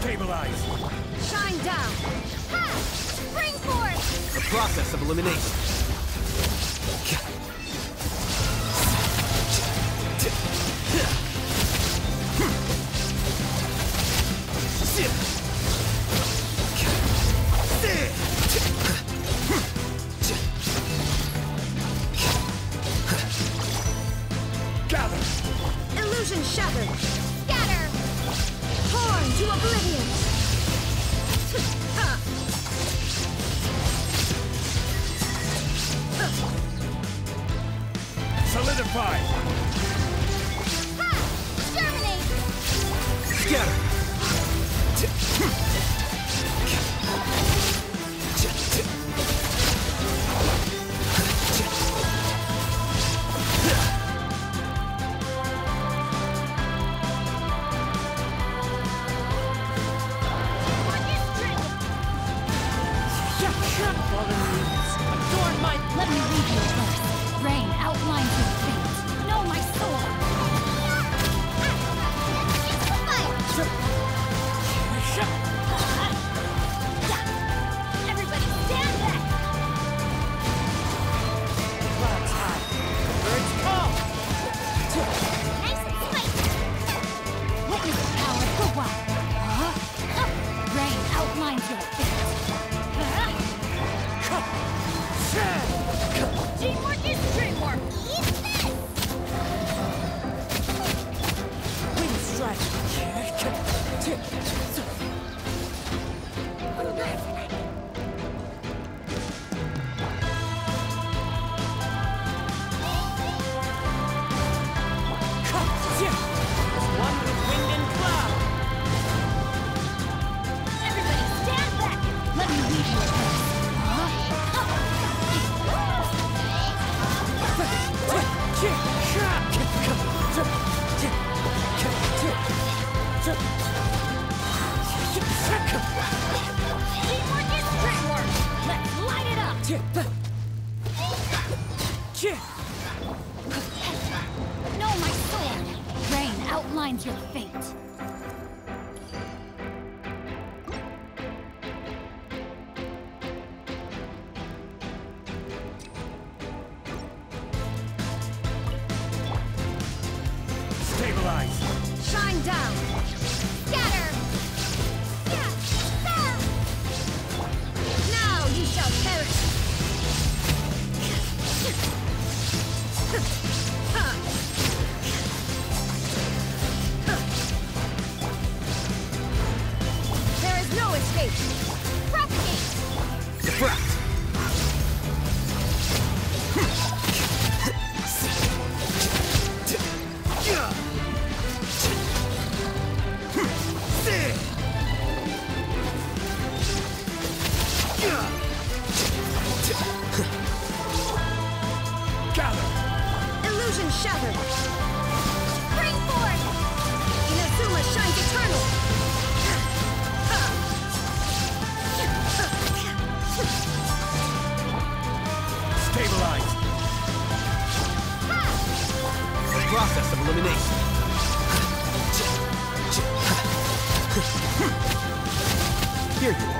Stabilize! Shine down! Ha! Spring forth! The process of elimination. Gather! Illusion shattered! Scatter! Torn to oblivion! Solidify! Ha! Germinate! Scatter! Let me read your verse. Rain outlines your fate. Know my soul. Everybody stand back. Clouds high. Birds call. Nice and spicy. What is the power for what? Rain outlines your fate. Teamwork is dreamwork! Eat this! Wind strike! One with wind and cloud! Everybody stand back! Let me lead you first! Teamwork is dreamwork! Let's light it up! Know my sword! Rain outlines your fate. Stabilize! Shine down! Scatter! Shattered. Spring forth! Inazuma shines eternal! Stabilize! The process of elimination. Here you are.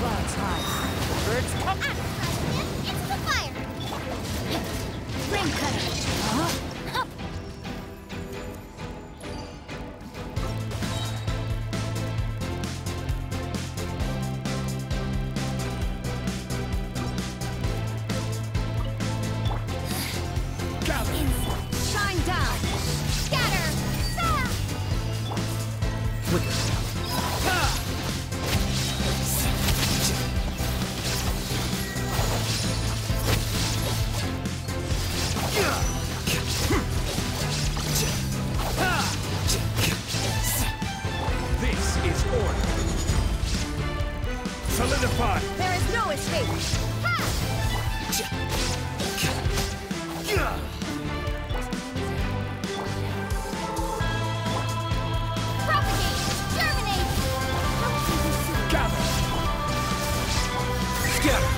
Clouds high. Birds come. It's the fire. order. Solidify. There is no escape. Propagate. Germinate. Gather. Scatter.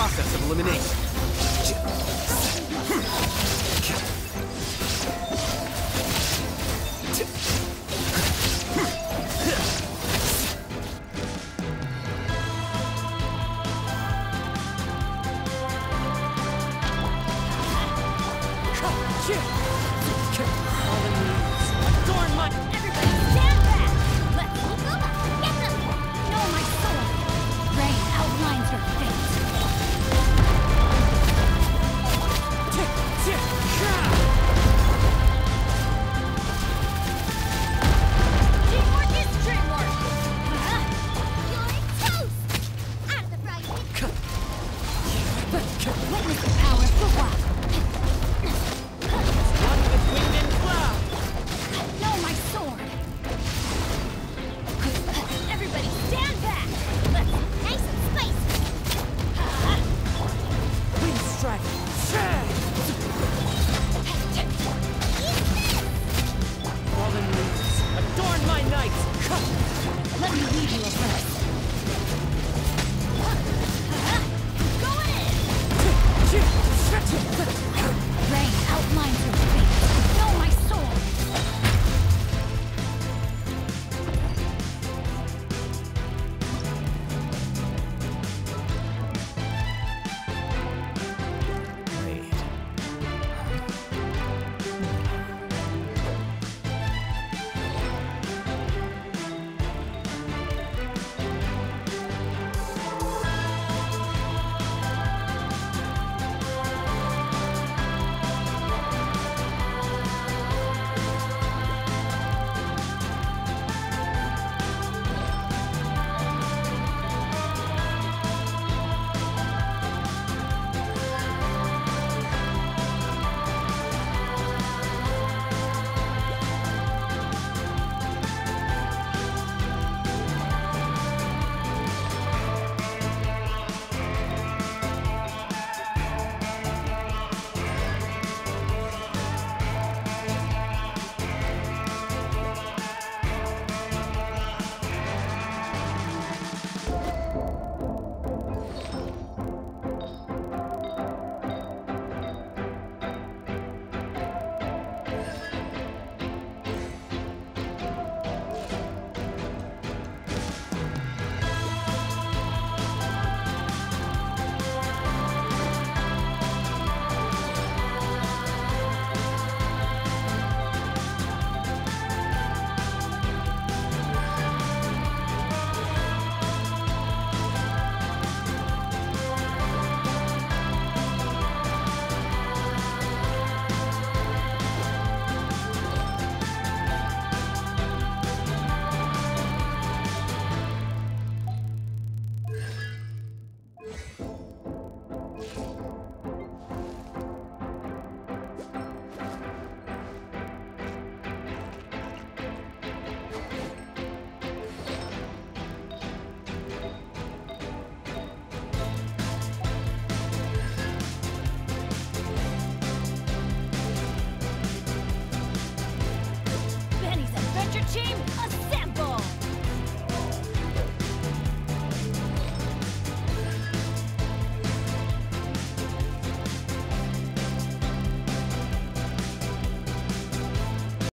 Process of elimination. Everybody down!